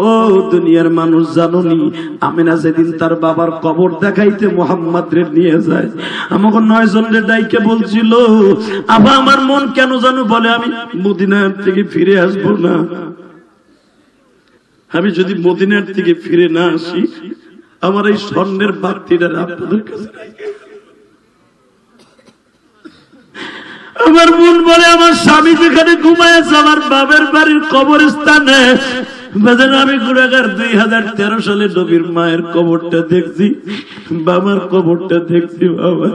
ও দুনিয়ার মানুষ জানোনি, আমিনা যেদিন তার বাবার কবর দেখাইতে মুহাম্মাদরে নিয়ে যায়, আমাকে 9 জনের ডাইকে বলছিল, আবা আমার মন কেন জানো বলে আমি মদিনার থেকে ফিরে আসবো না, আমি যদি মদিনার থেকে ফিরে না আসি আমার এই স্বর্ণের বাতিটা আপনাদের কাছে আমার মন বলে আমার স্বামী যেখানে ঘুমাইছে আমার বাবার বাড়ির কবরস্থানে আমি গুড়াগার 2013 সালে নবীর মায়ের কবরটা দেখছি, বাবার কবরটা দেখছি। বাবা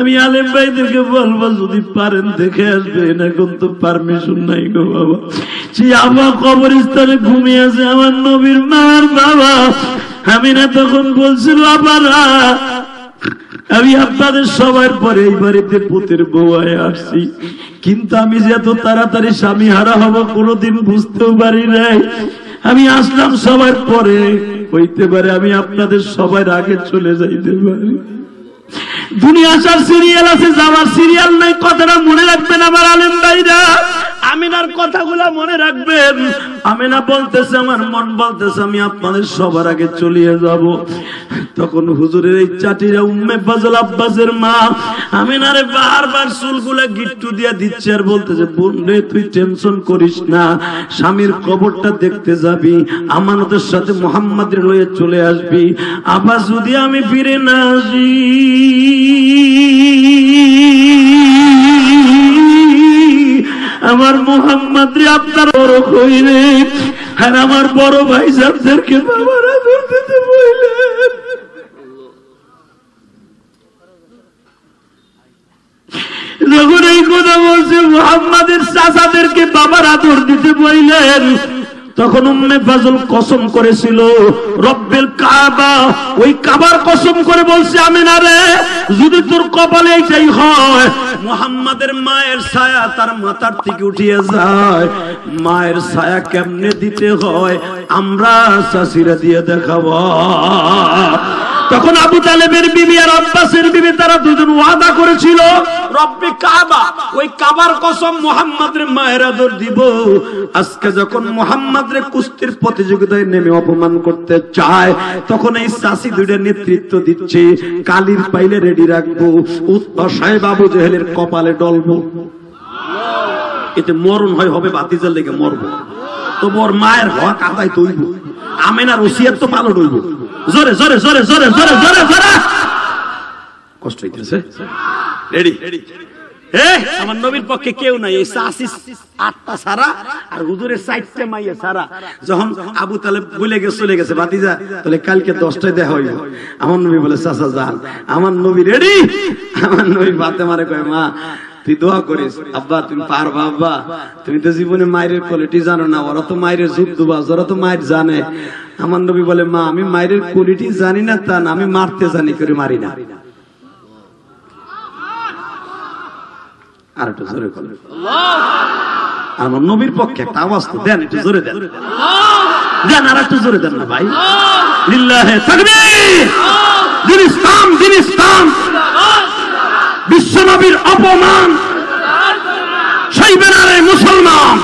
আমি আলেম ভাইদেরকে বলবো যদি পারেন দেখে আসবেন, এখন তো পারমিশন নাই গো বাবা। সে আমার কবরস্থানে ঘুমিয়ে আছে আমার নবীর মার বাবা। আমি না তখন বলছিল আবারা আমি আপনাদের সবার পরে এই বাড়িতে পুতের বউয়ে আসছি, কিন্তু আমি যে এত তাড়াতাড়ি স্বামী হারা হব কোনোদিন বুঝতেও পারি নাই। আমি আসলাম সবার পরে, হইতে পারে আমি আপনাদের সবার আগে চলে যাইতে পারি। দুনিয়া আসার সিরিয়াল আছে, যাওয়ার সিরিয়াল নাই। কথাটা মনে রাখবেন আমার আলেম ভাইরা, আমিনার কথাগুলা মনে রাখবেন। আমিনা বলতেছে আমার মন বলতেছে আমি আপনাদের সবার আগে চলিয়ে যাব। তখন হুজুরের এই চাটিরা উম্মে ফজল আব্বাসের মা আমিনারে বারবার চুলগুলা গিট্টু দিয়ে দিচ্ছে আর বলতেছে, বোন রে তুই টেনশন করিস না, স্বামীর কবরটা দেখতে যাবি, আমানতের সাথে মুহাম্মাদের লয়ে চলে আসবি। আবার যদি আমি ফিরে না আসি আমার মুহাম্মাদ রে আপনার বড় কইলে আর আমার বড় ভাই সাহেবদেরকে বাবারা ধরতে বইলেন। যখন এই কথা বলছে মুহাম্মাদের চাচাদেরকে বাবার আদর দিতে বইলেন, তখন উম্মে ফজল কসম করেছিল রব্বের কাবা, ওই কাবার কসম করে বলছে আমিনা রে যদি তোর কপালে এইটাই হয় মুহাম্মাদের মায়ের ছায়া তার মাথার থেকে উঠিয়ে যায়। মায়ের ছায়া কেমনে দিতে হয় আমরা চাচিরা দিয়ে দেখাবো। তখন আবু তালেবের বিবি আর আব্বাসের বিবি তারা দুজন ওয়াদা করেছিল রব্বে কাবা, ওই কাবার কসম মুহাম্মাদের মায়ের আদর দিব। আজকে যখন মুহাম্মাদের কুস্তির প্রতিযোগিতায় নেমে অপমান করতে চায়, তখন এই চাচি দুইটা নেতৃত্ব দিচ্ছে, কালির পাইলে রেডি রাখবো, উৎপা সাহেব আবু জেহেলের কপালে ডলবো, এতে মরণ হয় হবে বাতিজার লেগে মরবো, তো মোর মায়ের হক আদায় তৈব, আমিনার ওসিয়াত তো পালন হইব। জোরে জোরে জোরে জোরে জোরে জোরে জোরে, কষ্ট হইতেছে। রেডি আমার নবীর পক্ষে কেউ নাই, এই চাচি 8টা সারা আর হুজুরের 4টে মাইয়া সারা। যখন আবু তালেব বলে গেছে চলে গেছে ভাতিজা তাহলে কালকে 10টায় দেখা হইব। আমার নবী বলে চাচা যান। আমার নবী রেডি, আমার নবী ফাতেমারে কয় মা তুই দোয়া করিস, আব্বা তুমি পারবা, আব্বা তুমি তো জীবনে মায়ের কোয়ালিটি জানো না, ওরা তো মায়ের যুদ্ধবাজ, ওরা তো মায়ের জানে। আমার নবী বলে মা আমি মায়ের কোয়ালিটি জানি না তা না, আমি মারতে জানি করে মারি না। আর একটু জোরে বলেন আল্লাহ। আমার নবীর পক্ষে একটা আওয়াজ তো দেন, একটু জোরে দেন আল্লাহ, দেন আর একটু জোরে দেন না ভাই। লিল্লাহি তাকবীর, দিন ইসলাম, দিন ইসলাম। বিশ্ব নবীর অপমান সইবে না রে মুসলমান।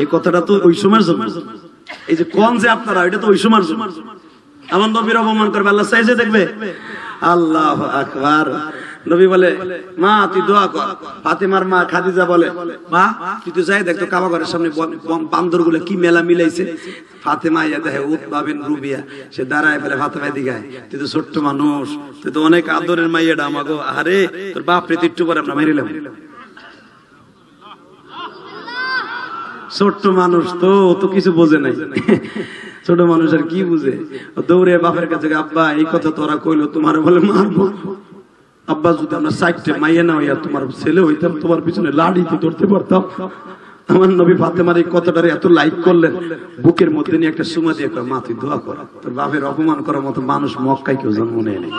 এই কথাটা তো ওই সময়ের জন্য, এই যে কোন যে আপনারা, এটা তো ওই সময়ের জন্য। আমার নবীর অপমান করবে আল্লাহ চাইছে দেখবে। আল্লাহু আকবার। নবী বলে মা তুই দোয়া কর। ফাতেমার মা খাদিজা বলে মা তুই তো যাই দেখ তো কাবা ঘরের সামনে বান্দর গুলো কি মেলা মিলাইছে। ফাতেমা ইয়া দেখে উতবা বিন রুবিয়া, সে দাঁড়ায় বলে ফাতেমা দিগায় তুই তো ছোট্ট মানুষ, তুই তো অনেক আদরের মাইয়াটা আমাগো, আরে তোর বাপ রে তুই একটু পরে আমরা মেরিলাম, ছোট্ট মানুষ তো তো কিছু বোঝে নাই, ছোট মানুষ আর কি বুঝে। দৌড়ে বাপের কাছে আব্বা এই কথা তোরা কইলো তোমার বলে মারবো, আব্বা যদি আমরা 4টে মাইয়া না হইয়া তোমার ছেলে হইতাম তোমার পিছনে লাড়িতে ধরতে পারতাম। আমার নবী ফাতেমার এই কথাটারে এত লাইক করলেন, বুকের মধ্যে নিয়ে একটা সুমা দিয়ে কয় মা তুই দোয়া কর, তোর বাপের অপমান করার মতো মানুষ মক্কায় কেউ জন্ম নেয় নাই,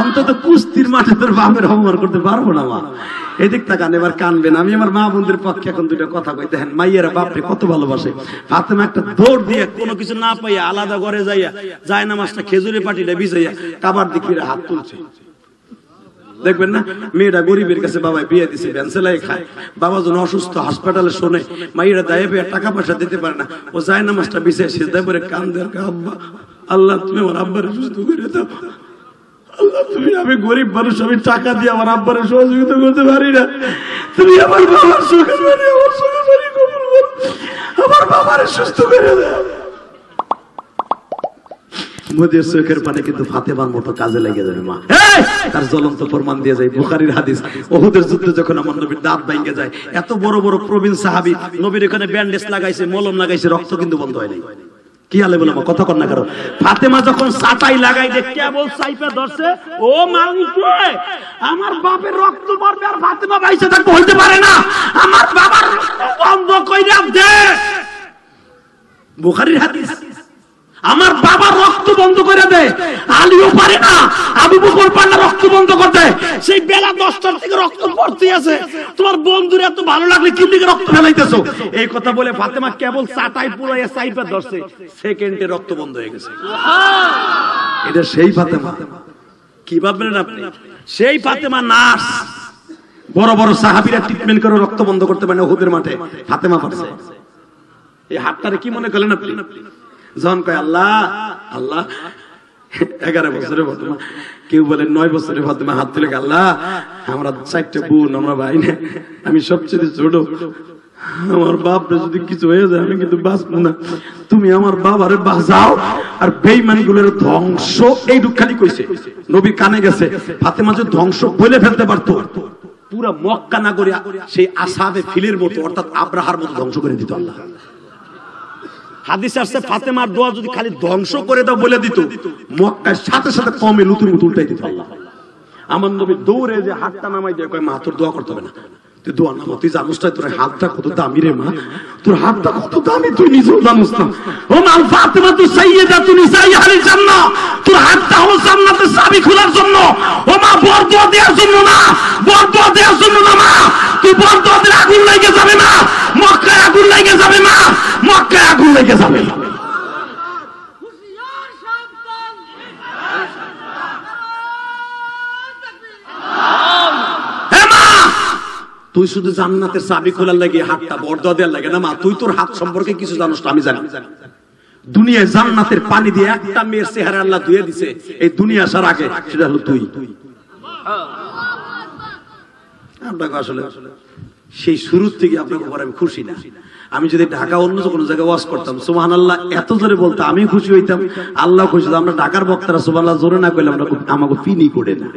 অন্তত কুস্তির মাঠে তোর বাপের অপমান করতে পারবো না। মা এদিক তাকান, এবার কানবেন। আমি আমার মা বোনদের পক্ষে এখন দুইটা কথা কই। দেখেন মাইয়েরা বাপরে কত ভালোবাসে। ফাতেমা একটা দৌড় দিয়ে কোনো কিছু না পাইয়া আলাদা ঘরে যাইয়া যায় নামাজটা খেজুরের পাটিটা ভিজাইয়া কাবার দিকে হাত তুলছে। দেখবেন না, মেয়েটা গরিবের কাছে বাবায় বিয়ে দিছে, ভ্যানসেলাই খায়, বাবা যেন অসুস্থ হাসপাতালে শোনে, মায়েরা দায়ে পেয়ে টাকা পয়সা দিতে পারে না, ও যায় নামাজটা বিশেষ সেদায় পরে কান্দে, আব্বা আল্লাহ তুমি আমার আব্বারে সুস্থ করে দাও, আল্লাহ তুমি, আমি গরিব মানুষ, আমি টাকা দিয়ে আমার আব্বারে সহযোগিতা করতে পারি না, তুমি আমার বাবার সুখে বাড়ি, আমার সুখে বাড়ি কবুল করো, আমার বাবারে সুস্থ করে দাও। মোদের চোখের পানি কিন্তু ফাতেমার মতো কাজে লাগে যাবে মা, তার জ্বলন্ত প্রমাণ দিয়ে যায় বুখারীর হাদিস। ওহুদের যুদ্ধে যখন আমার নবীর দাঁত ভেঙে যায়, এত বড় বড় প্রবীণ সাহাবী, নবীর এখানে ব্যান্ডেজ লাগাইছে, মলম লাগাইছে, রক্ত কিন্তু বন্ধ হয় নাই। কি আলে বলো মা, কথা কর না কারো। ফাতেমা যখন চাটাই লাগাই যে কেবল সাইফা ধরছে, ও মাউকে আমার বাপের রক্ত মরবে আর ফাতেমা বাইসা থাকতে হইতে পারে না, আমার বাবার রক্ত বন্ধ কইরা দে, বুখারীর হাদিস। আমার বাবা রক্ত বন্ধ করে দেয়, আলীও পারে না, আবু বকর পারে না রক্ত বন্ধ করতে, সেই বেলা 10টার থেকে রক্ত পড়তেই আছে, তোমার বন্ধুরা এত ভালো লাগলে কি দিকে রক্ত ফেলাইতেছো? এই কথা বলে ফাতেমা কেবল চাটাই পুরাইয়া সাইফা ধরছে, সেকেন্ডে রক্ত বন্ধ হয়ে গেছে। সুবহানাল্লাহ, এটা সেই ফাতেমা। কি ভাবলেন আপনি? সেই ফাতেমা নার্স, বড় বড় সাহাবীরা ট্রিটমেন্ট করে রক্ত বন্ধ করতে পারে না, ওহুদের মাঠে ফাতেমা পারছে। এই হাতটারে কি মনে করলেন আপনি? যখন কয় আল্লাহ আল্লাহ, 11 বছরে ফাতেমা, কেউ বলে 9 বছরে ফাতেমা হাত তুলে, আল্লাহ আমরা 4 বোন, আমরা ভাই না, আমি সবচেয়ে ছোট, আমার বাপরে যদি কিছু হয়ে যায় আমি কিন্তু বাঁচবো না, তুমি আমার বাবারে বাঁচাও আর বেঈমানগুলোর ধ্বংস। এইটুক খালি কইছে, নবী কানে গেছে। ফাতেমা যদি ধ্বংস বলে ফেলতে পারতো, পুরা মক্কা নগরী সেই আসহাবে ফিলের মতো, অর্থাৎ আব্রাহার মতো ধ্বংস করে দিত আল্লাহ। হাদিসে আসছে ফাতেমার দোয়া যদি খালি ধ্বংস করে দাও বলে দিত, মক্কার সাথে সাথে কমে লুতুর মুতুর উল্টাই দিত আল্লাহ। আমার নবী দৌড়ে যে হাতটা নামাই দেয়, কয় মা তোর দোয়া করতে হবে না, তুই দোয়া নামা, তুই জানুস না তোর হাতটা কত দামি রে মা, তোর হাতটা কত দামি তুই নিজেও জানুস না। ও মা ফাতেমা তুই সাইয়্যেদা, তুই নিসায়ে আহলি জান্নাহ, তোর হাতটা হলো জান্নাতের চাবি খোলার জন্য। ও মা বরদোয়া দেওয়ার জন্য না, বরদোয়া দেওয়ার জন্য না মা, তুই বরদোয়া দিলে আগুন লেগে যাবে না, মক্কায় আগুন লেগে যাবে না, মক্কায় আগুন লেগে যাবে না। তুই শুধু জান্নাতের চাবি খোলার লাগে হাতটা বরদোয়া দেওয়ার লাগে না মা, তুই তোর হাত সম্পর্কে কিছু জানোস না। আমি জানি দুনিয়ায় জান্নাতের পানি দিয়ে একটা মেয়ের চেহারা আল্লাহ ধুয়ে দিছে এই দুনিয়া আসার আগে, সেটা হলো তুই। আপনাকে আসলে সেই শুরু থেকে আপনাকে পরে আমি খুশি না। আমি যদি ঢাকা অন্য কোনো জায়গায় ওয়াজ করতাম, সুবহানাল্লাহ এত জোরে বলতে আমি খুশি হইতাম, আল্লাহ খুশি হতো। আমরা ঢাকার বক্তারা সুবহানাল্লাহ জোরে না কইলে আমরা আমাকে ফিনি করে না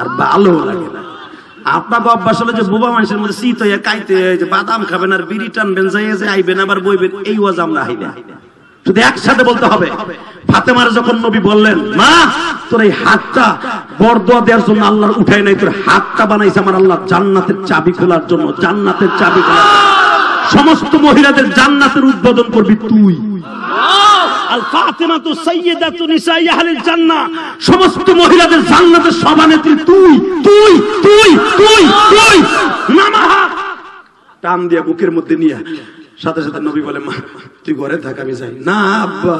আর ভালো লাগে না। আপনাকে অভ্যাস হলো যে বোবা মানুষের মধ্যে শীত হইয়া কাইতে বাদাম খাবেন আর বিড়ি টানবেন, যাই আইবেন আবার বইবেন, এই ওয়াজ আমরা আই না। শুধু একসাথে বলতে হবে। ফাতেমার যখন নবী বললেন, মা তোর এই হাতটা বরদোয়া দেওয়ার জন্য আল্লাহ উঠায় নাই, তোর হাতটা বানাইছে আমার আল্লাহ জান্নাতের চাবি খোলার জন্য। জান্নাতের চাবি খোলা, সমস্ত মহিলাদের জান্নাতের উদ্বোধন করবি তুই। আল ফাতেমা তু সাইয়্যিদাতু নিসাই আহলিল জান্নাহ, সমস্ত মহিলাদের জান্নাতের সভানেত্রী তুই, তুই তুই তুই তুই। নামাহা টান দিয়া বুকের মধ্যে নিয়ে সাথে সাথে নবী বলে, মা তুই ঘরে থাক আমি যাই। না আব্বা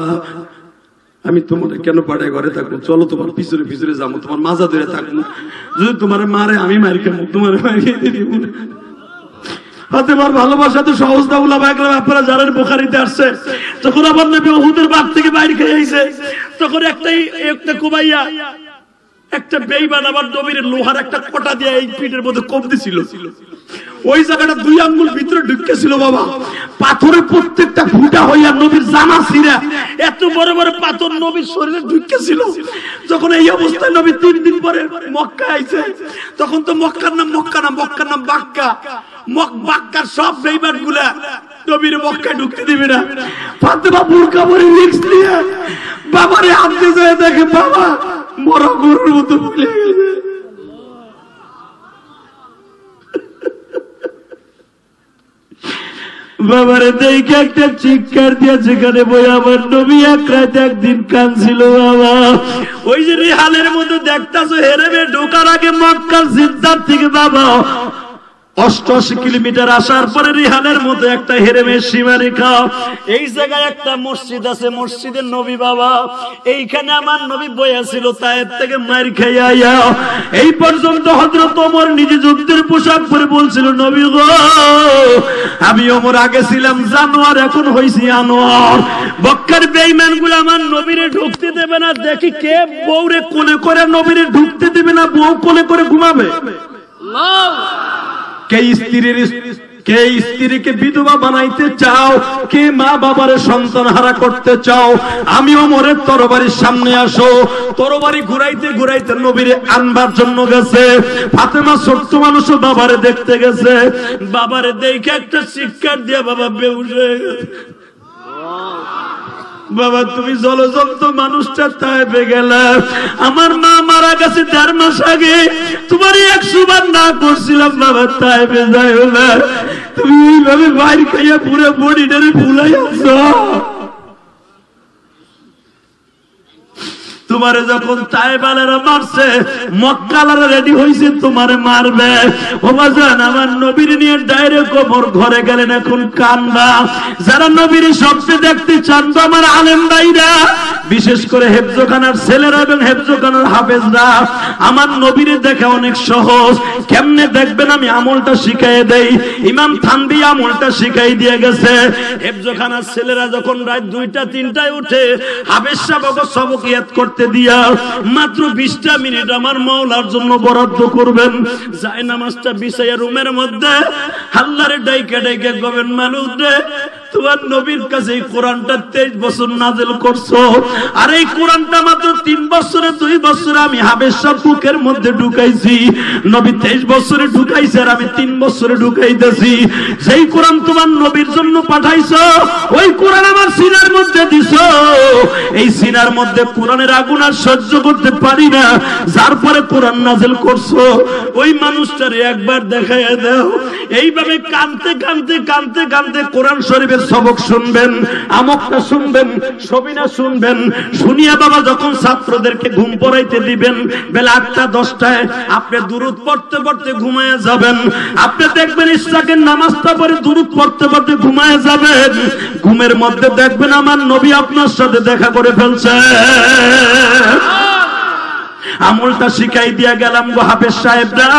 আমি তোমার কেন পাড়ায় ঘরে থাকবো, চলো তোমার পিছনে পিছনে যাবো, তোমার মাজা ধরে থাকবো, যদি তোমার মারে আমি মারি খাবো, তোমার মারিয়ে দিব। ফাতেমার ভালোবাসা তো সহজ না। উলামা একরাম আপনারা জানেন বুখারীতে আসছে, যখন আমার নবী উহুদের মাঠ থেকে বাইরে খেয়ে আইছে, তখন একটা কুবাইয়া, একটা বেঈমান আমার নবীর লোহার একটা কোটা দিয়ে এই পিঠের মধ্যে কোপ দিছিল। ওই জায়গাটা 2 আঙ্গুল ভিতরে ঢুকতেছিল বাবা, পাথরে প্রত্যেকটা ফুটা হইয়া নবীর জামা ছিঁড়া, এত বড় বড় পাথর নবীর শরীরে ঢুকতেছিল। যখন এই অবস্থায় নবী 3 দিন পরে মক্কা আইছে, তখন তো মক্কার নাম মক্কা না, মক্কার নাম বাক্কা। বাক্কার সব বেঈমান গুলা নবীর মক্কায় ঢুকতে দিবে না। ফাতেমা বুরকা পরে রিস্ক নিয়ে বাবারে আনতে যায়, দেখে বাবা মরা গরুর মতো ফুলে গেছে। বাবারে দেখে একটা চিৎকার দিয়ে, যেখানে বই আমার নবী এক রাতে একদিন কাঁদছিল বাবা, ওই যে রেহালের মতো দেখতাছো হেরেমে ঢোকার আগে মক্কার জিদ্দার থেকে বাবা 88 কিলোমিটার আসার পরে রিহানের মধ্যে একটা হেরেমের সীমারেখা, এই জায়গায় একটা মসজিদ আছে, মসজিদের নবী বাবা। এইখানে আমার নবী বয়া ছিল, তায়েব থেকে মার খাইয়া এই পর্যন্ত হযরত ওমর নিজে যুদ্ধের পোশাক পরে বলছিল, নবী গো, আমি ওমর আগে ছিলাম জানোয়ার, এখন হইছি আনোয়ার। বক্কার বেঈমানগুলো আমার নবীরে ঢুকতে দেবে না, দেখি কে বউরে কোলে করে নবীরে ঢুকতে দেবে না, বউ কোলে করে ঘুমাবে। কে স্ত্রীর, কে স্ত্রীকে বিধবা বানাইতে চাও, কে মা বাবার সন্তান হারা করতে চাও, আমি ওমরের তরবারির সামনে আসো। তরবারি ঘুরাইতে ঘুরাইতে নবীরে আনবার জন্য গেছে। ফাতেমা ছোট্ট মানুষ, বাবারে দেখতে গেছে, বাবারে দেখে একটা চিৎকার দিয়ে বাবা বেহুশ হয়ে গেছে। বাবা, তুমি জলজন্ত মানুষটা তাইবে গেলে, আমার মা মারা গেছে 1.5 মাস আগে, তোমার 100 বার না করছিলাম বাবা, তাইবে যাই হলে তুমি এইভাবে বাইরে খাইয়া পুরো বডিটারে ফুলাইয়াছ। তোমারে যখন তাইবালারা মারছে, মক্কালারা রেডি হইছে তোমারে মারবে। ও বাজান, আমার নবীর নিয়ে ডাইরেক্ট ওমর ঘরে গেলেন। এখন কান্না, যারা নবীর সবচেয়ে দেখতে চান তো আমার আলেম ভাইরা, বিশেষ করে হেফজোখানার ছেলেরা এবং হেফজোখানার হাফেজরা, আমার নবীরে দেখা অনেক সহজ। কেমনে দেখবেন আমি আমলটা শিখাইয়ে দেই। ইমাম থানভী আমলটা শিখাই দিয়ে গেছে। হেফজোখানার ছেলেরা যখন রাত 2টা 3টায় উঠে, হাফেজ সাহেব সবকিয়াত করতে দিয়া মাত্র 20টা মিনিট আমার মাওলার জন্য বরাদ্দ করবেন। যায় নামাজটা বিছাইয়া রুমের মধ্যে আল্লাহরে ডাইকা ডাইকা গবেন, মানুষ রে, তোমার নবীর কাছে এই কোরআনটা 23 বছর নাজিল করছো, আর এই কোরআনটা মাত্র 3 বছরে 2 বছরে আমি হাফেজ সাহেব বুকের মধ্যে ঢুকাইছি। নবী 23 বছরে ঢুকাইছে, আর আমি 3 বছরে ঢুকাইতেছি। যেই কোরআন তোমার নবীর জন্য পাঠাইছো, ওই কোরআন আমার সিনার মধ্যে দিছো। এই সিনার মধ্যে কোরআনের আগুন আর সহ্য করতে পারি না, যার পরে কোরআন নাজিল করছো। ওই মানুষটারে একবার দেখাইয়া দাও। এইভাবে কাঁদতে কাঁদতে কাঁদতে কাঁদতে কোরআন শরীফের সবক শুনবেন, আমকটা শুনবেন, সবিনা শুনবেন। শুনিয়া বাবা যখন ছাত্রদেরকে ঘুম পড়াইতে দিবেন বেলা 8টা 10টায়, আপনি দুরূদ পড়তে পড়তে ঘুমায়া যাবেন। আপনি দেখবেন ইশরাকের নামাজটা পড়ে দুরূদ পড়তে পড়তে ঘুমায়া যাবেন। ঘুমের মধ্যে দেখবেন আমার নবী আপনার সাথে দেখা করে ফেলছে। আমলটা শিখাই দিয়া গেলাম গো হাফেজ সাহেবরা,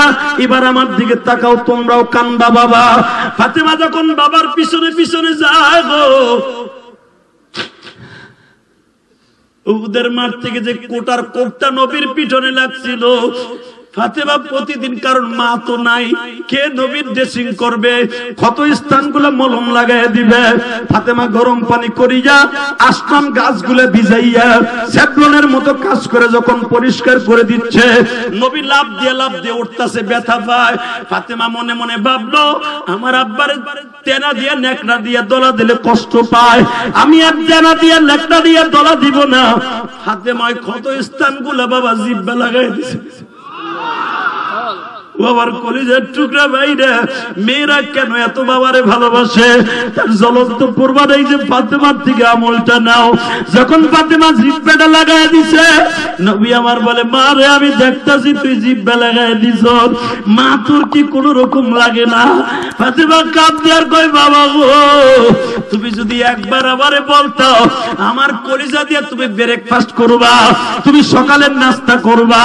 এবার আমার দিকে তাকাও, তোমরাও কান্দা। বাবা ফাতেমা যখন বাবার পিছনে পিছনে যায় গো, উহুদের মাঠ থেকে যে কোটার কোপটা নবীর পিছনে লাগছিল, ফাতেমা প্রতিদিন, কারণ মা তো নাই, কে নবীর ড্রেসিং করবে, ক্ষত স্থানগুলো মলম লাগাইয়া দিবে। ফাতেমা গরম পানি করিয়া আসলাম গাছগুলো ভিজাইয়া স্যাভলনের মতো কাজ করে যখন পরিষ্কার করে দিচ্ছে, নবী লাভ দিয়ে উঠতেছে, ব্যথা পায়। ফাতেমা মনে মনে ভাবলো, আমার আব্বার তেনা দিয়া নেকড়া দিয়া দলা দিলে কষ্ট পায়, আমি আর তেনা দিয়া নেকড়া দিয়া দলা দিব না। ফাতেমায় ক্ষত স্থানগুলো বাবা জিব্বা লাগাই দিছে। বাবার কলিজার টুকরা ভাইরা, মেয়েরা কেন এত বাবারে ভালোবাসে, তার জ্বলন্ত প্রমাণ এই যে ফাতেমার থেকে আমলটা নাও। যখন ফাতেমা জিব্বাটা লাগায় দিছে, নবী আমার বলে, মা রে, আমি দেখতাছি তুই জিব্বা লাগায় দিছ, মা তোর কি কোন রকম লাগে না? ফাতেমা কাঁদতে আর কয়, বাবা গো, তুমি যদি একবার আমারে বলতো, আমার কলিজা দিয়ে তুমি ব্রেকফাস্ট করবা, তুমি সকালের নাস্তা করবা,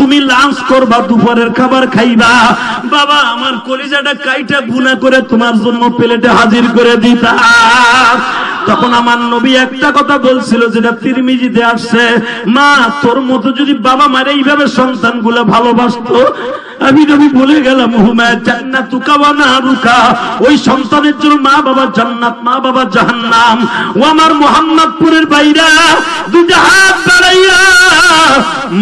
তুমি লাঞ্চ করবা, দুপুরের খাবার খাই বাবা, আমার কলিজাটা কাইটা ভুনা করে তোমার জন্য প্লেটে হাজির করে দিতা। তখন আমার নবী একটা কথা বলছিল, যেটা তিরমিজিতে আসছে, মা তোর মতো যদি বাবা মারে এইভাবে সন্তানগুলো ভালোবাসতো, আমি নবী বলে গেলাম, হুমা জান্নাতুকা ওয়া নারুকা, ওই সন্তানের জন্য মা বাবা জান্নাত, মা বাবা জাহান্নাম। ও আমার মোহাম্মদপুরের বাইরা, দুইটা হাত বাড়াইয়া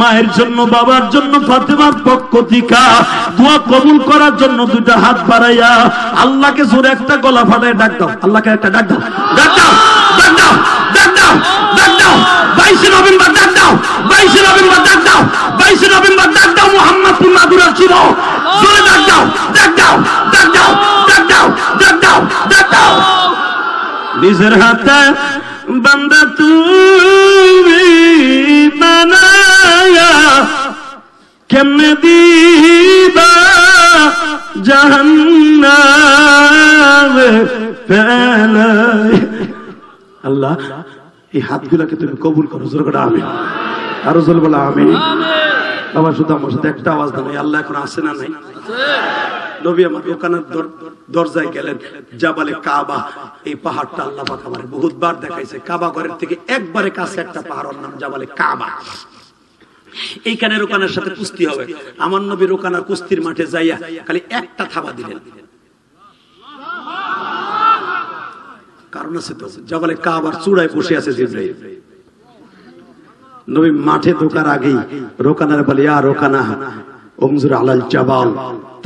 মায়ের জন্য বাবার জন্য ফাতেমার পক্ষ থেকে দোয়া কবুল করার জন্য দুইটা হাত বাড়াইয়া আল্লাহকে জোরে একটা গলা ফাটায় ডাক দাও, আল্লাহকে একটা ডাক দাও, ডাক দাও, ডাক দাও, ডাক দাও, ডাক দাও, 22 নভেম্বর ডাক দাও, 22 নভেম্বর ডাক দাও, 22 নভেম্বর ডাক দাও, মোহাম্মদপুর মাদুরা ছিল জোরে ডাক দাও, ডাক দাও, ডাক দাও, ডাক দাও, ডাক দাও, ডাক দাও। নিজের হাতে বান্দা তুমি বানায়া কেমনে দিবা জাহান্নামে ফেলাই। আল্লাহ এই হাতগুলাকে তুমি কবুল করো। জোরে বলো আমিন। আরো জোরে বলো আমিন। বাবা শুধু আমার সাথে একটা আওয়াজ দাও। আল্লাহ এখন আছে না নাই? নবী আমার ওখানে দরজায় গেলেন, জাবালে কাবা, এই পাহাড়টা আল্লাহ পাক আমারে বহুতবার দেখাইছে। কাবা ঘরের থেকে একবারে কাছে একটা পাহাড়ের নাম জাবালে কাবা। এইখানে রোকানার সাথে কুস্তি হবে। আমার নবী রোকানার কুস্তির মাঠে যাইয়া খালি একটা থাবা দিলেন। কারণ আছে তো, জাবালে কাবার চূড়ায় বসে আছে জিবরাইল। নবী মাঠে ঢোকার আগেই রোকানার বলে, ইয়া রোকানা উমজুর আলাল জাবাল,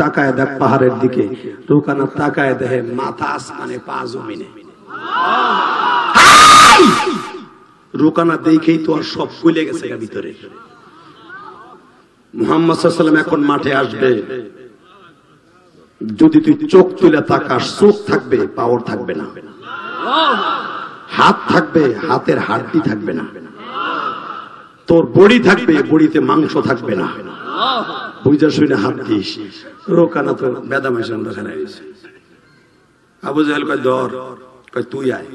তাকায় দেখ পাহাড়ের দিকে। রোকানা তাকায় দেখে মাথা আসমানে, পা জমিনে। রোকানা দেখেই তো আর সব ফুলে গেছে ভিতরে। মুহাম্মদ সাল্লাল্লাহু আলাইহি ওয়াসাল্লাম এখন মাঠে আসবে। যদি তুই চোখ তুলে তাকাস, চোখ থাকবে, পাওয়ার থাকবে না। হাত থাকবে, হাতের হাড়ি থাকবে না। তোর বড়ি থাকবে, বড়িতে মাংস থাকবে না। বুঝা শুনে হাত দিস। রোকানা তো বেদা মাইশান দেখানে গেছে। আবু জাহেল কয়, ধর। কয়, তুই আয়।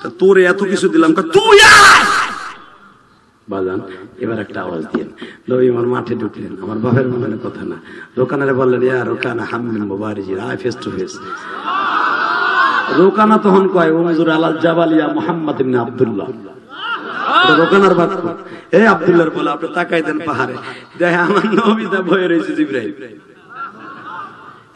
তা তোরে এত কিছু দিলাম, কয় তুই আয়। বাজান এবার একটা আওয়াজ দিলেন। নবী আমার মাঠে ঢুকলেন। আমার বাপের মনে কথা না। রোকানারে বললেন, ইয়া রোকানা হামমিন মুবারিজি, আয় ফেস টু ফেস। রোকানা তখন কয়, ওমজুর আলাল জাবালিয়া মুহাম্মদ ইবনে আব্দুল্লাহ। রোকানার বাপ এই আব্দুল্লাহর বলে, আপনি তাকাই দেন পাহাড়ে, দেখে আমার নবী দা বয়ে রয়েছে জিবরাইল।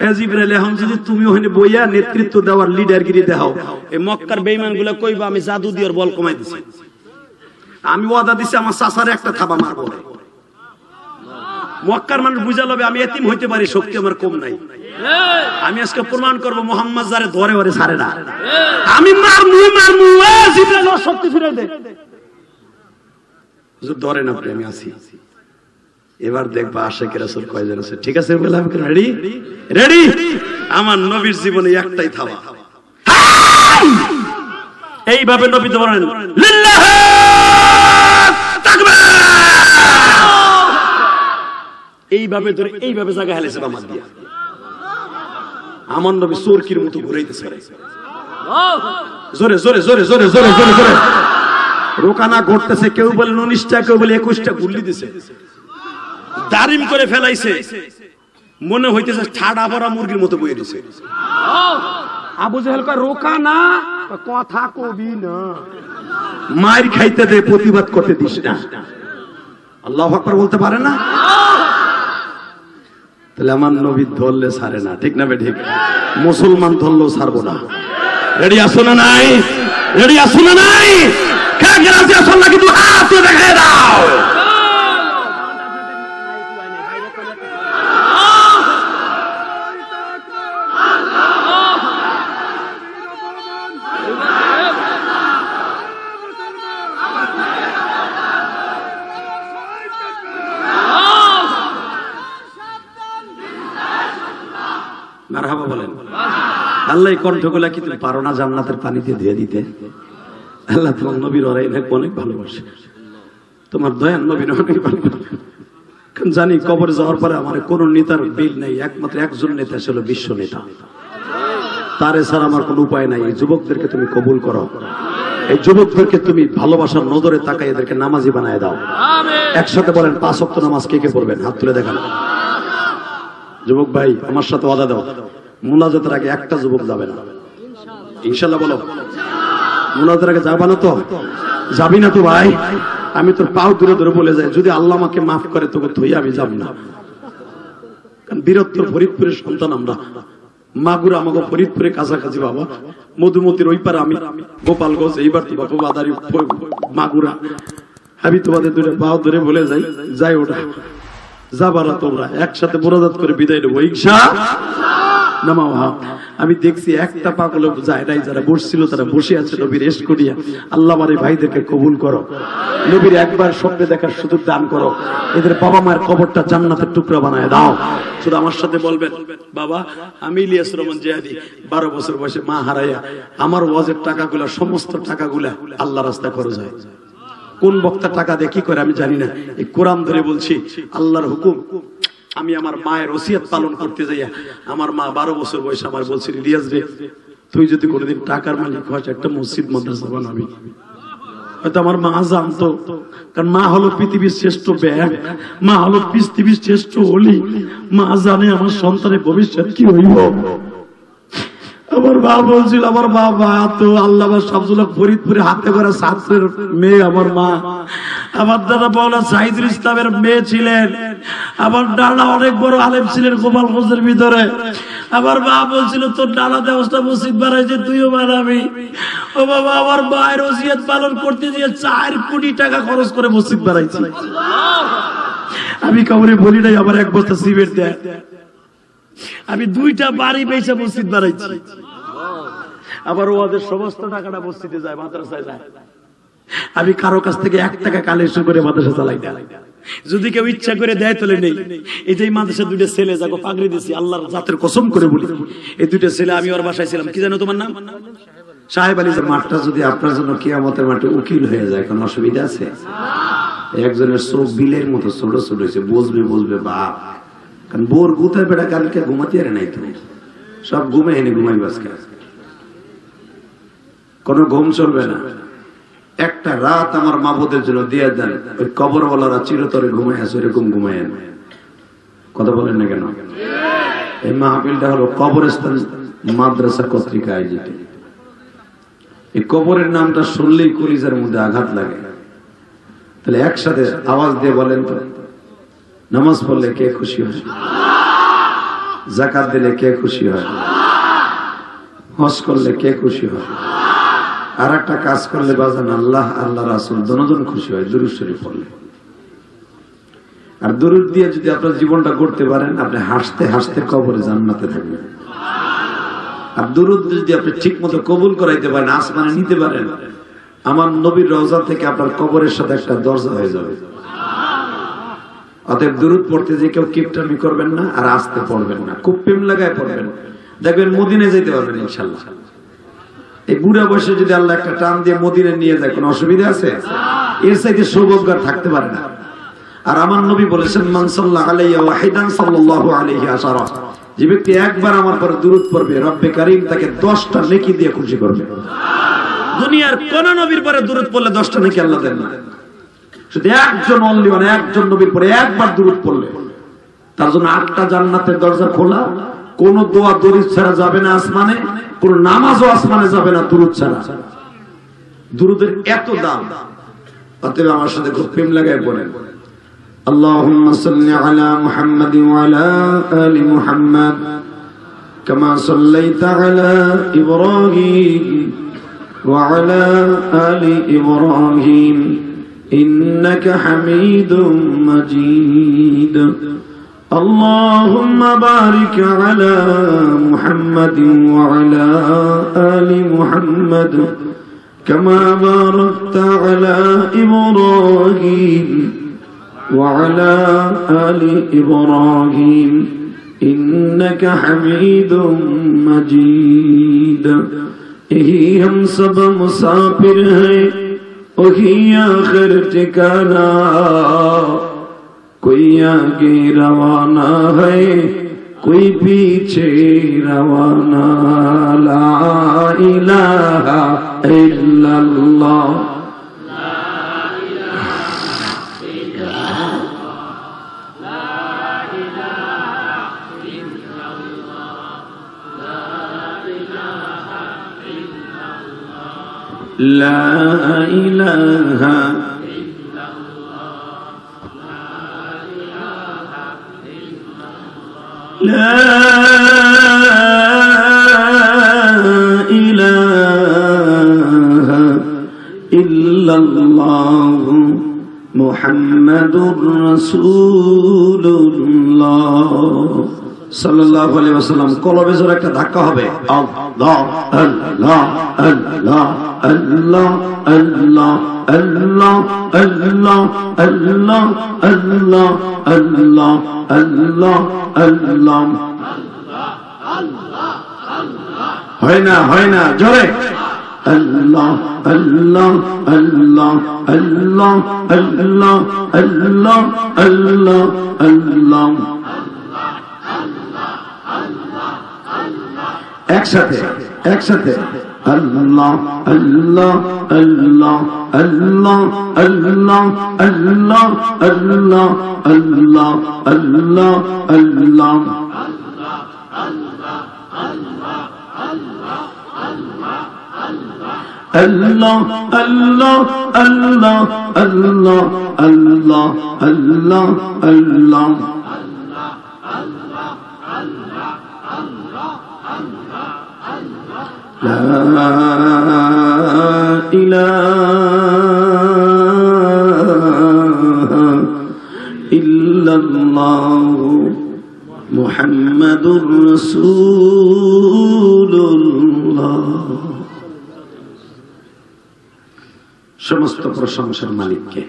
এ জিবরাইল, এখন যদি তুমি ওখানে বইয়া নেতৃত্ব দেওয়ার লিডারগিরি দেখাও, এই মক্কার বেঈমানগুলো কইবা আমি জাদু দিয়ে বল কমাই দিছি। আমি ওয়াদা দিছি আমার চাচারে একটা থাবা মারবো। মক্কার মানুষ বুঝা লবে আমি এতিম হইতে পারি, শক্তি আমার কম নাই। আমি আজকে প্রমাণ করব মুহাম্মদ যারে ধরে ওরে ছাড়ে না। আমি মারমু। এ জিবরাইল, ওর শক্তি ফিরে দে। ধরেন আপনি, আমি আসি। এবার দেখবা আশেখ রাসূল কয়জন আছে। ঠিক আছে, রেডি রেডি। আমার নবীর জীবনে একটাই থাবা। এইভাবে নবী তো বলেন, এইভাবে ধরে এইভাবে জায়গা হেলেছে। আমার দিয়া আমার নবী চোরকির মতো ঘুরাইতেছে। জোরে জোরে জোরে জোরে জোরে জোরে জোরে। রোকানা ঘটতেছে। কেউ বলে 19টা, কেউ বলে 21টা গুলি দিছে, দারিম করে ফেলাইছে। মনে হইতেছে ঠাডা ভরা মুরগির মতো বইয়ে দিছে। আবু জাহেল কয়, রোকানা কথা কবি না, মার খাইতে দে, প্রতিবাদ করতে দিস না। আল্লাহু আকবার বলতে পারে না। তাহলে আমার নবী ধরলে ছাড়ে না, ঠিক না বে? ঠিক। মুসলমান ধরলেও ছাড়বো না। রেডি আসো না নাই? রেডি আসো না নাই? মারহাবা বলেন। আল্লাহ কণ্ঠগুলা কি তুমি পারো না জান্নাতের পানিতে ধুয়ে দিতে? আল্লাহ তোমার নবীর অনেক ভালোবাসে। তোমার দয়ার নবীর অনেক ভালোবাসে। জানি কবরে যাওয়ার পরে আমার কোন নেতার বিল নেই। একমাত্র একজন নেতা ছিল বিশ্ব নেতা, তারে ছাড়া আমার কোন উপায় নাই। এই যুবকদেরকে তুমি কবুল করো। এই যুবকদেরকে তুমি ভালোবাসার নজরে তাকাই এদেরকে নামাজি বানায় দাও। একসাথে বলেন, 5 ওয়াক্ত নামাজ কে কে পড়বেন? হাত তুলে দেখান। যুবক ভাই আমার সাথে ওয়াদা দাও, মুনাজাতের আগে একটা যুবক যাবে না। ইনশাআল্লাহ বলো। মুনাজাতের আগে যাবা না তো? যাবি না তো ভাই? আমি তোর পাও দূরে দূরে বলে যাই, যদি আল্লাহ আমাকে মাফ করে তোকে ধুই আমি যাব না। কারণ বীরত্বর ফরিদপুরের সন্তান আমরা। মাগুরা আমাকে ফরিদপুরে কাছাকাছি বাবা। মধুমতির ওই পারে আমি, গোপালগঞ্জ। এইবার তো বাবা আদারি মাগুরা। আমি তোমাদের দূরে পাও দূরে বলে যাই, যাই ওটা যাবারা। তোমরা একসাথে মুনাজাত করে বিদায় নেবো ইনশাআল্লাহ। নামাও হাত। আমি দেখছি একটা পাগল যায় নাই। যারা বসছিল তারা বসে আছে নবীর ইশক করিয়া। আল্লাহ আমার এই ভাইদেরকে কবুল করো। নবীর একবার স্বপ্নে দেখার সুযোগ দান করো। এদের বাবা মায়ের কবরটা জান্নাতের টুকরা বানায় দাও। শুধু আমার সাথে বলবেন, বাবা আমি ইলিয়াস রহমান জিহাদি, 12 বছর বয়সে মা হারাইয়া আমার ওয়াজের টাকাগুলা, সমস্ত টাকাগুলা আল্লাহ রাস্তায় খরচ হয়। কোন বক্তা টাকা দিয়ে কি করে আমি জানি না। এই কোরআন ধরে বলছি, আল্লাহর হুকুম আমি আমার মায়ের ওসিয়াত পালন করতে যাইয়া আমার মা 12 বছর বয়সে আমার বলছিল, ইলিয়াস রে, তুই যদি কোনোদিন টাকার মালিক হয় একটা মসজিদ মাদ্রাসা বানাবি। হয়তো আমার মা জানতো, কারণ মা হলো পৃথিবীর শ্রেষ্ঠ ব্যাংক, মা হলো পৃথিবীর শ্রেষ্ঠ ওলি। মা জানে আমার সন্তানের ভবিষ্যৎ কি হইব। আমার মা বলছিল, আমার বাবা তো আল্লাহ সবজুল্লাহ ফরিদপুরে হাতে করা ছাত্রের মেয়ে আমার মা। আমার দাদা মাওলানা সাইদুল ইসলামের মেয়ে ছিলেন। আমার দাদা অনেক বড় আলেম ছিলেন গোপালগঞ্জের ভিতরে। আমার মা বলছিল, তোর দাদা দেওয়া মসজিদ বানাইছে, তুইও বানাবি। ও বাবা, আমার মায়ের ওসিয়ত পালন করতে গিয়ে 4 কোটি টাকা খরচ করে মসজিদ বানাইছে। আমি কবরে বলি নাই আমার 1 বস্তা সিমেন্ট দেয়, আমি 2টা বাড়ি বেঁচে মসজিদ বানাইছি। আবার ওদের সমস্ত টাকাটা মসজিদে যায়, মাদ্রাসায় যায়। আমি কারো কাছ থেকে 1 টাকা কালেকশন করে মাদ্রাসা চালাই দেয়। যদি কেউ ইচ্ছা করে দেয় তাহলে নেই। এই যে মাদ্রাসা 2টা ছেলে যাকে পাগড়ি দিছি, আল্লাহর জাতের কসম করে বলি, এই 2টা ছেলে আমি ওর বাসায় ছিলাম। কি জানো তোমার নাম? সাহেব আলী। মাঠটা যদি আপনার জন্য কিয়ামতের মাঠে উকিল হয়ে যায়, কোনো অসুবিধা আছে? একজনের চোখ বিলের মতো ছোট ছোট হয়েছে, বসবে বসবে বাপ। কারণ বোর গুতের বেড়া কালকে ঘুমাতে আরে নাই, তুমি সব ঘুমে এনে ঘুমাই বাস, কোনো ঘুম চলবে না। একটা রাত আমার মাবুদের জন্য দিয়ে দেন, ওই কবরওয়ালারা চিরতরে ঘুমায় আসে, এরকম ঘুমায়। কথা বলেন না কেন? এই মাহফিলটা হলো কবরস্থান মাদ্রাসা কর্তৃক আয়োজিত। এই কবরের নামটা শুনলেই কলিজার মধ্যে আঘাত লাগে। তাহলে একসাথে আওয়াজ দিয়ে বলেন তো, নামাজ পড়লে কে খুশি হয়? যাকাত দিলে কে খুশি হয়? হজ করলে কে খুশি হয়? আর একটা কাজ করলে বাজান আল্লাহ আল্লাহ রাসূল দুজন খুশি হয় দুরূদ শরীফ পড়লে। আর দুরূদ দিয়ে যদি আপনার জীবনটা গড়তে পারেন, আপনি হাসতে হাসতে কবরে জান্নাতে থাকবেন। আর দুরূদ যদি আপনি ঠিক মতো কবুল করাইতে পারেন, আসমানে নিতে পারেন, আমার নবীর রওজা থেকে আপনার কবরের সাথে একটা দরজা হয়ে যাবে। অতএব দুরূদ পড়তে যে কেউ কিপটামি করবেন না, আর আসতে পড়বেন না, খুব প্রেম লাগায় পড়বেন, দেখবেন মদিনায় যেতে পারবেন ইনশাআল্লাহ। এই বুড়া বয়সে যদি আল্লাহ একটা টান দিয়ে মদিনায় নিয়ে যায়, কোনো অসুবিধা আছে? এর চাইতে সৌভাগ্য থাকতে পারে না। আর আমার নবী বলেছেন, মান সাল্লাহ আলাইহি ওয়াহিদান সাল্লাল্লাহু আলাইহি আশারা, যে ব্যক্তি একবার আমার পরে দুরূদ পড়বে, রব্বে কারীম তাকে 10টা নেকি দিয়ে খুশি করবে। দুনিয়ার কোন নবীর পরে দুরূদ পড়লে 10টা নেকি আল্লাহ দেন না, শুধু একজন অনলি ওয়ান, একজন নবীর পরে একবার দুরূদ পড়লে তার জন্য 8টা জান্নাতের দরজা খোলা। কোন দোয়া দুরূদ ছাড়া যাবে না আসমানে, কোন নামাজও আসমানে যাবে না দুরূদ ছাড়া। দুরূদের এত দাম। অতএব আমার সাথে খুব প্রেম লাগায় বলেন, আল্লাহুম্মা সাল্লি আলা মুহাম্মাদ ওয়া আলা আলি মুহাম্মাদ কামা সাল্লাইতা আলা ইব্রাহিম ওয়া আলা আলি ইব্রাহিম إنك حميد مجيد اللهم بارك على محمد وعلى آل محمد كما باركت على إبراهيم وعلى آل إبراهيم إنك حميد مجيد إيه هم سب مسافر ہیں وہی آخر ٹھکانا کوئی آگے روانہ ہے کوئی پیچھے روانہ لا الہ الا اللہ لا الہ الا اللہ لا الہ الا اللہ لا الہ الا اللہ لا إله إلا الله لا إله إلا الله محمد رسول الله صلى الله عليه وسلم قلبে জোরে একটা ধাক্কা হবে, আল্লাহ আল্লাহ আল্লাহ আল্লাহ আল্লাহ আল্লাহ আল্লাহ আল্লাহ আল্লাহ আল্লাহ আল্লাহ আল্লাহ আল্লাহ, হয় না হয় না জোরে, আল্লাহ আল্লাহ আল্লাহ আল্লাহ আল্লাহ আল্লাহ আল্লাহ আল্লাহ। একসাথে একসাথে আল্লাহ আল্লাহ আল্লাহ আল্লাহ আল্লাহ আল্লাহ আল্লাহ আল্লাহ আল্লাহ আল্লাহ Allah Allah Allah Allah Allah Allah Allah La ilaha illallah Muhammadur Rasulullah সমস্ত প্রশংসার মালিককে,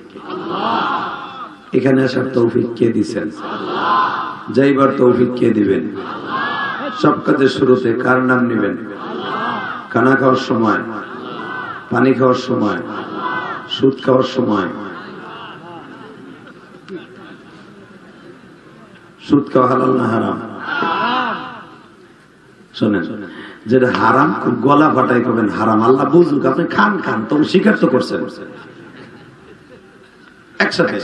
এখানে আসার তৌফিক কে দিচ্ছেন, যাইবার তৌফিক কে দিবেন, সব কাজের শুরুতে কার নাম নেবেন, খানা খাওয়ার সময়, পানি খাওয়ার সময়, সুদ খাওয়ার সময়, সুদ খাওয়া হালাল না হারাম শোনেন, যেটা হারাম গলা ফাটাই করবেন হারাম, আল্লাহ বুঝুক আপনি খান খান, তবে স্বীকার তো করছেন একসাথে।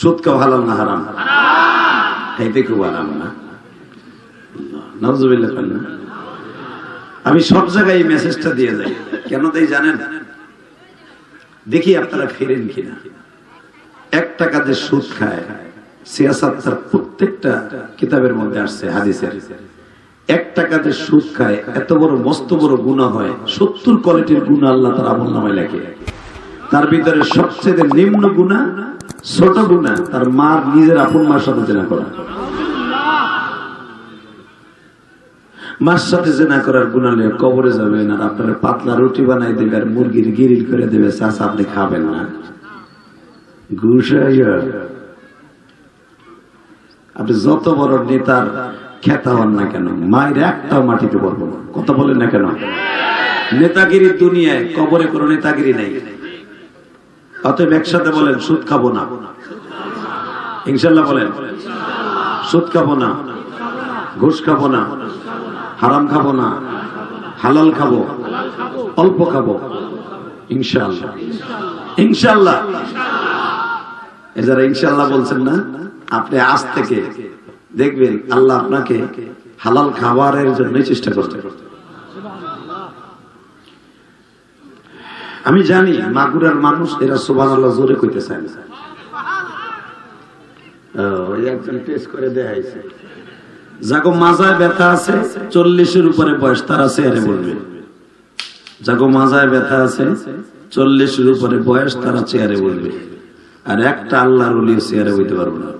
সুদ খাও হালাল না হারাম, খাইতে খুব হারাম না, নাউজুবিল্লাহ। আমি সব জায়গায় এই মেসেজটা দিয়ে যাই, কেন তাই জানেন? দেখি আপনারা ফেরেন কিনা। এক টাকা যে সুদ খায়, সিয়াসাত তার প্রত্যেকটা কিতাবের মধ্যে আসছে, হাদিসে এক টাকাতে সুদ খায় এত বড় মস্ত বড় গুনাহ হয়, ৭০ কোয়ালিটির গুনাহ আল্লাহ তার আমলনামায় লেখে। তার ভিতরে সবচেয়ে নিম্ন গুনাহ, ছোট গুনাহ, তার মার নিজের আপন মার সাথে জেনা করা। মার সাথে জেনা করার গুনাহ নিয়ে কবরে যাবেন, আর আপনার পাতলা রুটি বানাই দেবে আর মুরগির গিরিল করে দেবে, চাচা আপনি খাবেন না। ঘুষ, আপনি যত বড় নেতার খেতা হন না কেন, মায়ের একটা মাটিতে পড়বো না। কথা বলেন না কেন? নেতাগিরির দুনিয়ায় কবরে কোনো নেতাগিরি নেই। অতএব একসাথে বলেন, সুদ খাবো না, ইনশাল্লাহ। বলেন, সুদ খাবো না, ঘুষ খাবো না, হারাম খাবো না, হালাল খাবো, অল্প খাবো, ইনশাল্লাহ ইনশাল্লাহ। এ যারা ইনশাল্লাহ বলছেন না, আপনি আজ থেকে দেখবেন আল্লাহ আপনাকে হালাল খাবারের জন্য চেষ্টা করতে। আমি জানি মাগুরার মানুষ এরা সুবহানাল্লাহ জোরে কইতে চায় না। যাগো মাজায় ব্যথা আছে, ৪০-এর উপরে বয়স তারা চেয়ারে বলবে। যাগো মাজায় ব্যথা আছে, ৪০-এর উপরে বয়স তারা চেয়ারে বলবে, আর একটা আল্লাহর ওলি চেয়ারে বলতে পারবো না।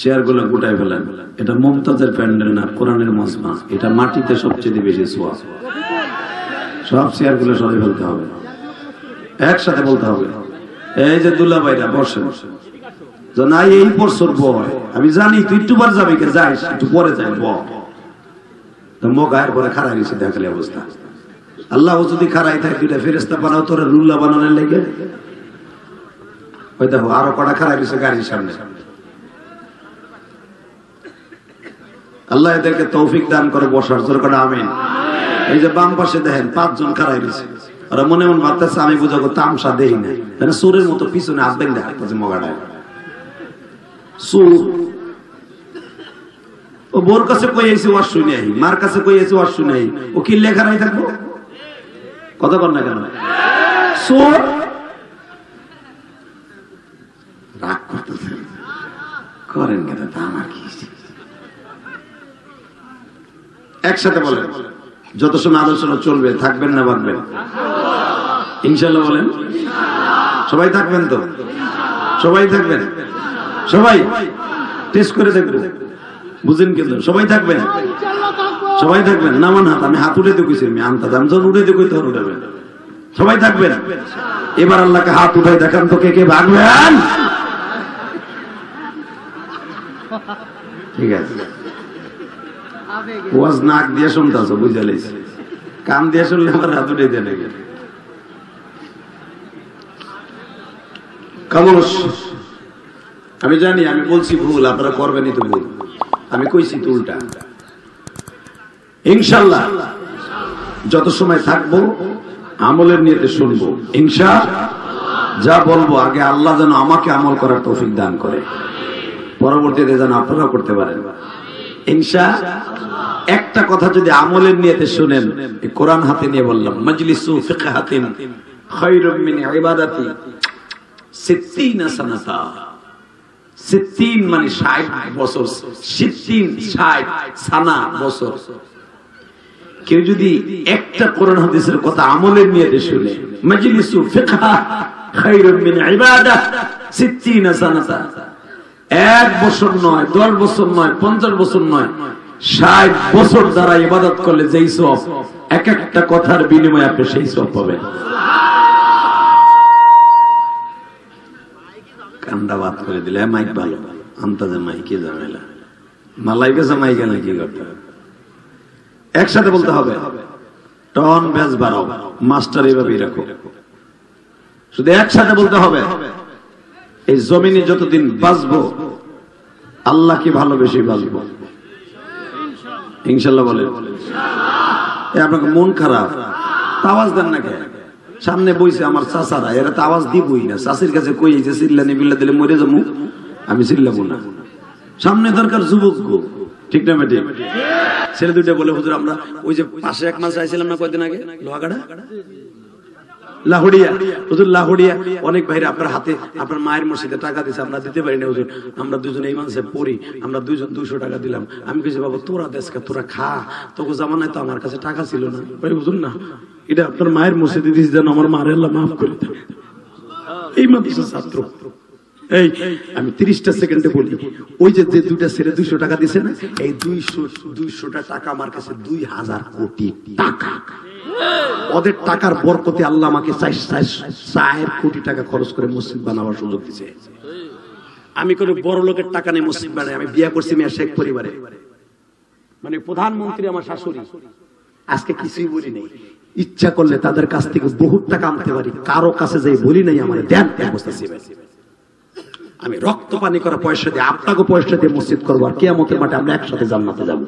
চেয়ার গুলো গোটায় ফেলেন। এটা মুমতাজের প্যান্ডেল না, কোরআনের মজমা। এটা মাটিতে সবচেয়ে বেশি ছোঁয়া। সব চেয়ার গুলো সরাই ফেলতে হবে, একসাথে বলতে হবে। এই যে দুলা ভাইরা বসে বসে নাই, এই বছর বয় আমি জানি তুই একটুবার যাবি, কে যাই একটু পরে যাই, বয়ের পরে খারাই গেছে দেখালে অবস্থা। আল্লাহ যদি খারাই থাকে, দুইটা ফেরেস্তা বানাও তোরা রুল্লা বানানোর লেগে। ওই দেখো আরো কটা খারাই গেছে গাড়ির সামনে। আল্লাহ এদেরকে তৌফিক দান করে বসার জোর করে আমিন। এই যে বাম পাশে দেখেন ৫ জন খাড়াই রয়েছে, ওরা মনে মনে ভাবতেছে আমি বুঝাবো তামসা দেখি না, সুরের মতো পিছনে আবেন দেখাচ্ছে মগাটায় সুর। ও বোর কাছে কই আইছি ওয়াজ শুনে আই, মার কাছে কই আইছি ওয়াজ শুনে আই, ও কি লেখা নাই থাকবো? কথা বল না কেন? সুর রাগ করতেছে করেন কেন? আমার কি একসাথে বলেন। যত সময় আলোচনা চলবে থাকবেন না বাঁধবেন? ইনশাল্লাহ বলেন। সবাই থাকবেন তো? সবাই থাকবেন? সবাই টেস্ট করে দেখবেন, বুঝেন কিন্তু? সবাই থাকবেন? সবাই থাকবেন? না মান হাত, আমি হাত উঠে দেখেছি, আমি আনতাম যখন উঠে দেখি তখন উঠাবেন। সবাই থাকবেন? এবার আল্লাহকে হাত উঠাই দেখান তো কে কে ভাগবেন। ঠিক আছে, ওয়াজ নাক দিয়ে শুনতেছ, বুঝা লাইছি। কান দিয়ে শুনলে আমার হাত উঠে দেয় নাকি? কামস, আমি জানি আমি বলছি ভুল, আপনারা করবেনই তো ভুল। আমি কইছি উল্টা। ইনশাআল্লাহ যত সময় থাকবো আমলের নিয়তে শুনবো ইনশাআল্লাহ। যা বলবো আগে আল্লাহ যেন আমাকে আমল করার তৌফিক দান করে, পরবর্তীতে যেন আপনারা করতে পারেন ইনশাআল্লাহ। একটা কথা যদি আমলের নিয়তে শুনেন, কোরআন হাতে নিয়ে বললাম মাজলিসু ফিকহাতিন খায়রুম মিন ইবাদাতি 60 সানাতা। 60 মানে 60 বছর, 60 সানা বছর। কেউ যদি একটা কোরআন হাদিসের কথা আমলের নিয়তে শুনে মাজলিসু ফিকহা খায়রুম মিন ইবাদাহ 60 সানাতা, এক বছর নয়, 10 বছর নয়, 50 বছর নয়, 60 বছর দ্বারা ইবাদত করলে যেই সওয়াব, এক একটা কথার বিনিময়ে আপনি সেই সওয়াব পাবেন। কান্দা বাদ করে দিলে মাইক ভালো আন্তাজে মাইকে জানাইলা মালাইকে জামাইকে নাকি করতে হবে, একসাথে বলতে হবে টন ব্যাস বাড়াও মাস্টার এভাবেই রাখো, শুধু একসাথে বলতে হবে। এই জমিনে যতদিন বাঁচবো আল্লাহকে ভালোবেসে বাঁচবো ইনশাল্লাহ। বলে আপনাকে মন খারাপ তা আওয়াজ দেন না কে, সামনে বইছে আমার চাচারা, এরা তো আওয়াজ দিবই না, চাষির কাছে কই যে চিল্লানি বিল্লা দিলে মরে যাবো, আমি চিল্লাবো না। সামনে দরকার যুবক গো, ঠিক না বেটি? ছেলে দুইটা বলে হুজুর আমরা ওই যে পাশে এক মাস চাইছিলাম না কয়দিন আগে লোহাগাড়া লাহুড়িয়া, হুজুর লাহুড়িয়া অনেক ভাইরা আপনার হাতে আপনার মায়ের মসজিদে টাকা দিছে, আমরা দিতে পারি না হুজুর, আমরা দুজনে এই মানুষে পড়ি, আমরা দুজন 200 টাকা দিলাম। আমি কিছু বাবা তোরা দেশকে তোরা খা, তোকে জামানায় তো আমার কাছে টাকা ছিল না। ভাই হুজুর না, এটা আপনার মায়ের মসজিদে দিয়েছি যেন আমার মার আল্লাহ মাফ করে দেন। এই মাদ্রাসার ছাত্র, এই আমি 30টা সেকেন্ডে বলি, ওই যে দুইটা ছেলে 200 টাকা দিছে না, এই 200টা টাকা আমার কাছে 2000 কোটি টাকা। ওদের টাকার বরকতে আল্লাহ আমাকে 4 কোটি টাকা খরচ করে মসজিদ বানাবার সুযোগ দিয়েছে। আমি কোনো বড় লোকের টাকা নিয়ে মসজিদ বানাই, আমি বিয়ে করছি মিয়া শেখ পরিবারে, মানে প্রধানমন্ত্রী আমার শাশুড়ি, আজকে কিছুই বলি নাই। ইচ্ছা করলে তাদের কাছ থেকে বহু টাকা আনতে পারি, কারো কাছে যাই বলি নাই আমার দেন ব্যবস্থা ছিলেন। আমি রক্ত পানি করা পয়সা দিয়ে আপনাকে পয়সা দিয়ে মসজিদ করবো, আর কিয়ামতের মাঠে আমরা একসাথে জান্নাতে যাব,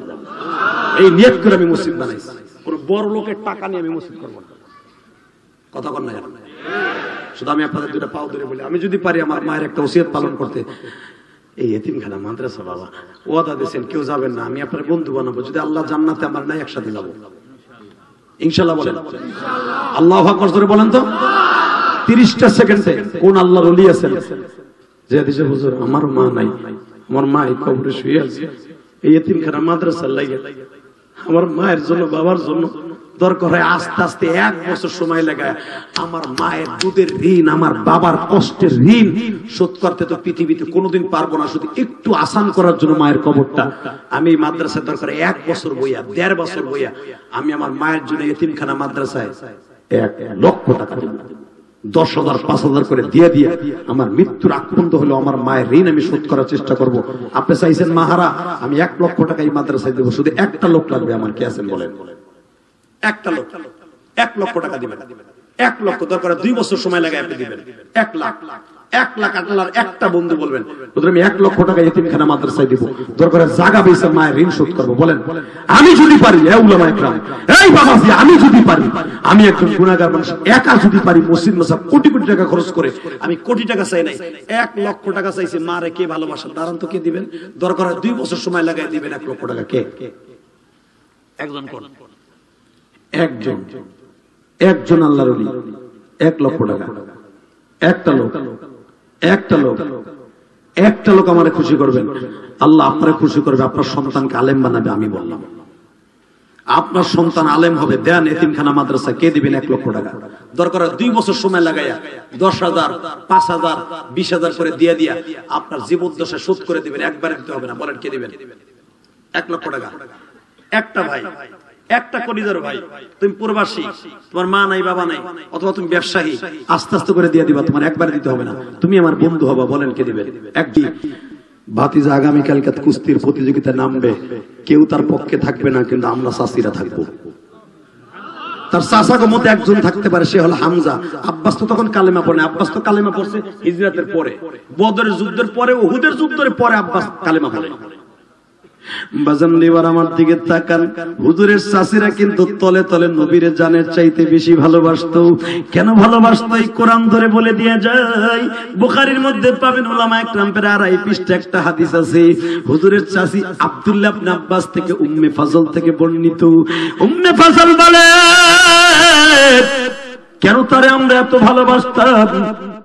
এই নিয়ত করে আমি মসজিদ বানাইছি। কোনো বড় লোকের টাকা নিয়ে আমি মসজিদ করবো না, কথা বল না কেন? শুধু আমি আপনাদের দুটা পাও ধরে বলি, আমি যদি পারি আমার মায়ের একটা ওসিয়ত পালন করতে, এই এতিমখানা মাদ্রাসা বাবা ওয়াদা দিয়েছেন কেউ যাবেন না, আমি আপনার বন্ধু বানাবো, যদি আল্লাহ জান্নাতে আমার নাই একসাথে যাবো ইনশাল্লাহ। বলেন আল্লাহ আকবার করে বলেন তো 30টা সেকেন্ডে কোন আল্লাহর ওলি আছেন যে হাদিসে হুজুর আমার মা নাই, আমার মা কবরে শুয়ে আছে, এই এতিমখানা মাদ্রাসা লাগে আমার মায়ের জন্য বাবার জন্য দরকার হয়, আস্তে আস্তে 1 বছর সময় লাগায় আমার মায়ের দুধের ঋণ আমার বাবার কষ্টের ঋণ শোধ করতে তো পৃথিবীতে কোনোদিন পারবো না, শুধু একটু আসান করার জন্য মায়ের কবরটা আমি মাদ্রাসায় দরকার 1 বছর বইয়া 1.5 বছর বইয়া আমি আমার মায়ের জন্য এতিমখানা মাদ্রাসায় 1 লক্ষ টাকা 10,000 5,000 করে দিয়ে দিয়ে আমার মৃত্যুর আকন্দ হলো আমার মায়ের ঋণ আমি শোধ করার চেষ্টা করব। আপনি চাইছেন মাহারা, আমি 1 লক্ষ টাকা এই মাদ্রাসায় দেবো, শুধু একটা লোক লাগবে আমার, কে আছেন বলেন? একটা লোক 1 লক্ষ টাকা দিবেন, 1 লক্ষ দরকার 2 বছর সময় লাগে আপনি দিবেন 1 লাখ 1 লাখ। আপনার একটা বন্ধু বলবেন হুজুর আমি 1 লক্ষ টাকা এতিমখানা মাদ্রাসায় দিব, দরকার জায়গা বেচে মায়ের ঋণ শোধ করব। বলেন আমি যদি পারি, হে উলামায়ে کرام, এই বাবাজি আমি যদি পারি, আমি একজন গুনাহগার মানুষ একা যদি পারি মসজিদ মাদ্রাসা কোটি কোটি টাকা খরচ করে, আমি কোটি টাকা চাই নাই 1 লক্ষ টাকা চাইছি, মারে কে ভালোবাসা দাঁড়ান তো কে দিবেন, দরকার 2 বছর সময় লাগাই দিবেন 1 লক্ষ টাকা, কে? একজন কোন? একজন আল্লাহর ওলি 1 লক্ষ টাকা। একটা লোক আমারে খুশি করবেন, আল্লাহ আপনারা খুশি করবে, আপনার সন্তানকে আলেম বানাবে। আমি বললাম আপনার সন্তান আলেম হবে, দেন এতিমখানা মাদ্রাসা, কে দিবেন 1 লক্ষ টাকা? দরকার 2 বছর সময় লাগাইয়া 10,000 5,000 20,000 করে দিয়ে দিয়া আপনার জীবদ্দশায় শোধ করে দিবেন, একবারে দিতে হবে না। বলেন কে দিবেন 1 লক্ষ টাকা? একটা ভাই, একটা কলিজার ভাই, তুমি প্রবাসী, তোমার মা নাই বাবা নাই, অথবা তুমি ব্যবসায়ী, আস্তে আস্তে করে দিয়ে দিবা, তোমার একবার দিতে হবে না, তুমি আমার বন্ধু হবা। বলেন কে দিবে? একদিন ভাতিজা আগামী কালকে কুস্তির প্রতিযোগিতা নামবে, কেউ তার পক্ষে থাকবে না, কিন্তু আমরা শাস্তিরা থাকবো। তার চাচাগো মতে একজন থাকতে পারে, সে হলো হামজা। আব্বাস তো তখন কালেমা পড়ে, আব্বাস তো কালেমা পড়ছে হিজরাতের পরে, বদরের যুদ্ধের পরে, উহুদের যুদ্ধের পরে আব্বাস কালেমা পড়ে। আমার দিকে তাকান, হুজুরের চাষিরা কিন্তু তলে তলে নবীর জানের চাইতে বেশি ভালোবাসতো। কেন ভালোবাসতো? কোরআন ধরে বলে দিয়ে যায়, বুখারীর মধ্যে পাবেন উলামায়ে কেরাম পেরা ২৫ একটা হাদিস আছে। হুজুরের চাষি আব্দুল্লাহ ইবনে আব্বাস থেকে উম্মে ফাজল থেকে বর্ণিত, উম্মে ফাজল বলে কেন তারে আমরা এত ভালোবাসতাম,